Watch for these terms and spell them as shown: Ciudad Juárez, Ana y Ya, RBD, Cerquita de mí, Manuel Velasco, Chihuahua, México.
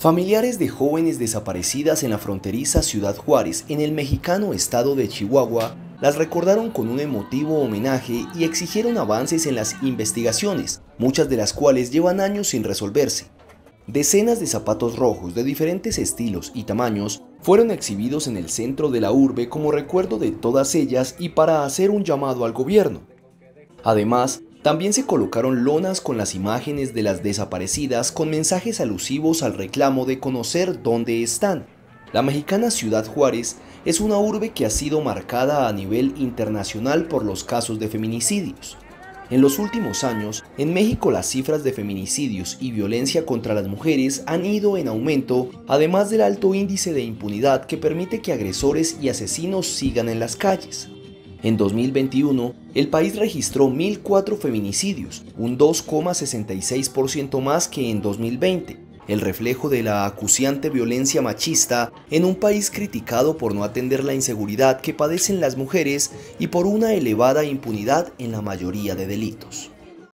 Familiares de jóvenes desaparecidas en la fronteriza Ciudad Juárez, en el mexicano estado de Chihuahua, las recordaron con un emotivo homenaje y exigieron avances en las investigaciones, muchas de las cuales llevan años sin resolverse. Decenas de zapatos rojos de diferentes estilos y tamaños fueron exhibidos en el centro de la urbe como recuerdo de todas ellas y para hacer un llamado al gobierno. Además, también se colocaron lonas con las imágenes de las desaparecidas con mensajes alusivos al reclamo de conocer dónde están. La mexicana Ciudad Juárez es una urbe que ha sido marcada a nivel internacional por los casos de feminicidios. En los últimos años, en México las cifras de feminicidios y violencia contra las mujeres han ido en aumento, además del alto índice de impunidad que permite que agresores y asesinos sigan en las calles. En 2021, el país registró 1.004 feminicidios, un 2,66% más que en 2020, el reflejo de la acuciante violencia machista en un país criticado por no atender la inseguridad que padecen las mujeres y por una elevada impunidad en la mayoría de delitos.